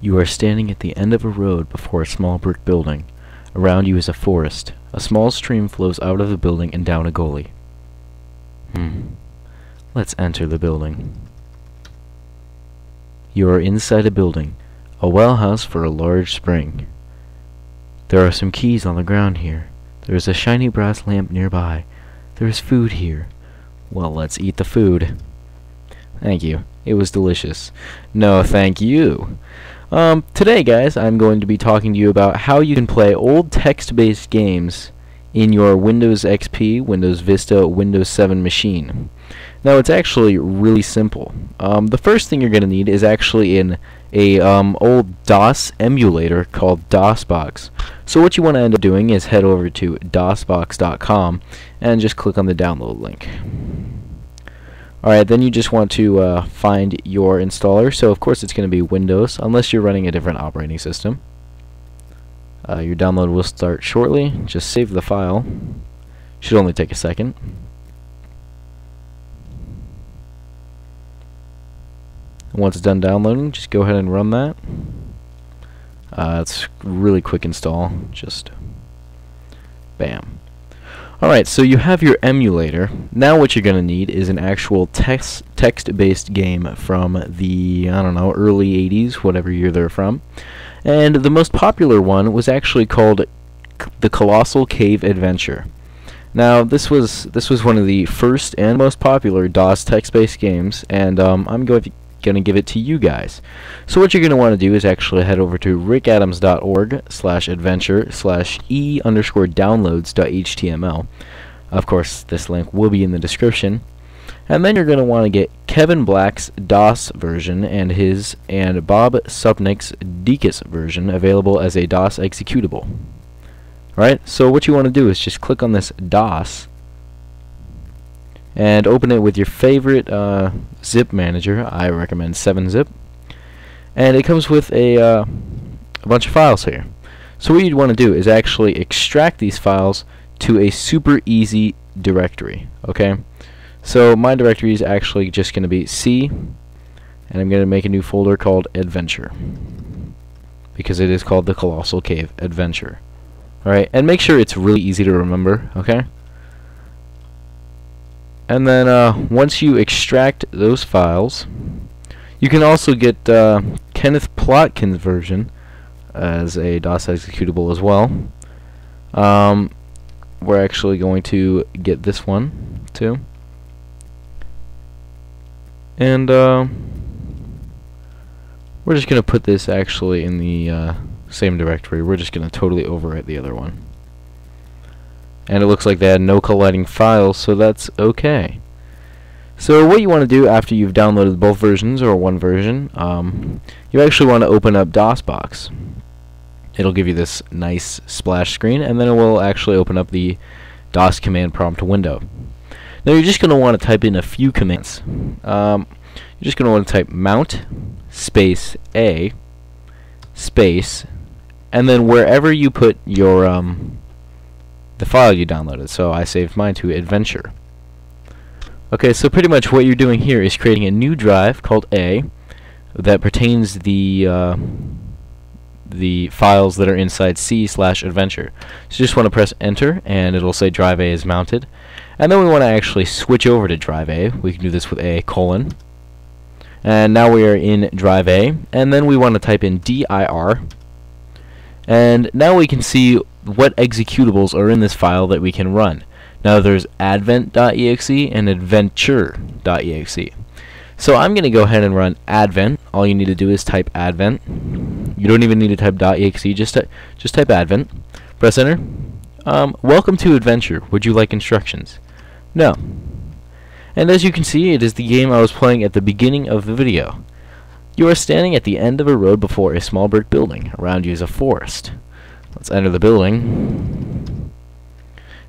You are standing at the end of a road before a small brick building. Around you is a forest. A small stream flows out of the building and down a gully. Let's enter the building. You are inside a building, a well house for a large spring. There are some keys on the ground here. There is a shiny brass lamp nearby. There is food here. Well, let's eat the food. Thank you. It was delicious. No, thank you. Today, guys, I'm going to be talking to you about how you can play old text-based games in your Windows XP, Windows Vista, Windows 7 machine. Now, it's actually really simple. The first thing you're going to need is actually in a old DOS emulator called DOSBox. So what you want to end up doing is head over to DOSBox.com and just click on the download link. Alright, then you just want to find your installer. So of course it's going to be Windows, unless you're running a different operating system. Your download will start shortly. Just save the file. Should only take a second. Once it's done downloading, just go ahead and run that. It's really quick install. Just bam. Alright, so you have your emulator. Now what you're going to need is an actual text-based game from the, I don't know, early 80s, whatever year they're from. And the most popular one was actually called the Colossal Cave Adventure. Now, this was one of the first and most popular DOS text-based games, and I'm going to give it to you guys. So what you're going to want to do is actually head over to rickadams.org/adventure/e_downloads.html. Of course, this link will be in the description. And then you're going to want to get Kevin Black's DOS version and his and Bob Supnick's DECUS version available as a DOS executable. Alright, so what you want to do is just click on this DOS and open it with your favorite zip manager. I recommend 7-Zip. And it comes with a bunch of files here. So what you'd want to do is actually extract these files to a super easy directory. Okay, so my directory is actually just going to be C, and I'm going to make a new folder called Adventure, because it is called the Colossal Cave Adventure. Alright, and make sure it's really easy to remember, okay? And then once you extract those files, you can also get Kenneth Plotkin's version as a DOS executable as well. We're actually going to get this one too. And we're just going to put this actually in the same directory. We're just going to totally overwrite the other one. And it looks like they had no colliding files, so that's okay. So what you want to do after you've downloaded both versions, or one version, you actually want to open up DOSBox. It'll give you this nice splash screen, and then it will actually open up the DOS command prompt window. Now you're just going to want to type in a few commands. You're just going to want to type mount space A space, and then wherever you put your the file you downloaded. So I saved mine to Adventure. Okay, so pretty much what you're doing here is creating a new drive called A that pertains the files that are inside C/Adventure. So you just want to press enter, and it'll say drive A is mounted. And then we want to actually switch over to drive A. We can do this with A:. And now we are in drive A. And then we want to type in dir. And now we can see what executables are in this file that we can run. Now there's advent.exe and adventure.exe. So I'm going to go ahead and run advent. All you need to do is type advent. You don't even need to type .exe, just type advent. Press enter. Welcome to Adventure. Would you like instructions? No. And as you can see, it is the game I was playing at the beginning of the video. You are standing at the end of a road before a small brick building. Around you is a forest. Let's enter the building.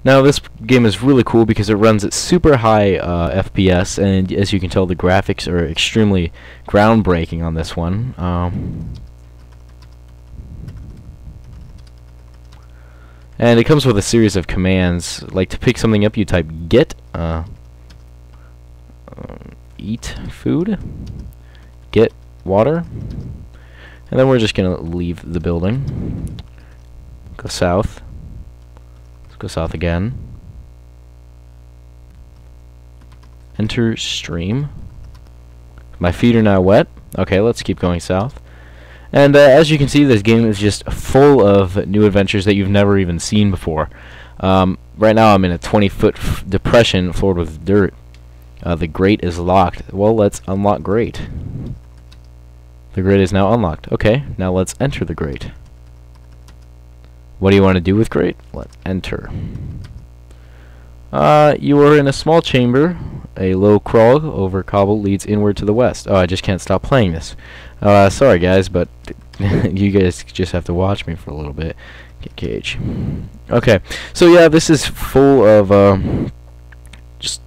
Now this game is really cool because it runs at super high FPS, and as you can tell, the graphics are extremely groundbreaking on this one. And it comes with a series of commands. Like, to pick something up, you type get, eat food, get water. And then we're just going to leave the building. Go south. Let's go south again. Enter stream. My feet are now wet. Okay, let's keep going south. And as you can see, this game is just full of new adventures that you've never even seen before. Right now I'm in a 20-foot depression floored with dirt. The grate is locked. Well, let's unlock grate. The grate is now unlocked. Okay, now let's enter the grate. What do you want to do with grate? Let's enter. You are in a small chamber. A low crawl over cobble leads inward to the west. Oh, I just can't stop playing this. Sorry guys, but you guys just have to watch me for a little bit. Get cage. Okay, so yeah, this is full of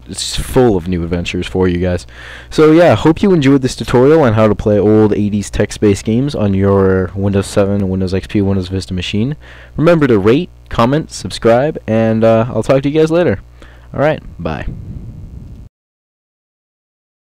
it's full of new adventures for you guys. So yeah, hope you enjoyed this tutorial on how to play old 80s text-based games on your Windows 7, Windows XP, Windows Vista machine. Remember to rate, comment, subscribe, and I'll talk to you guys later. Alright, bye.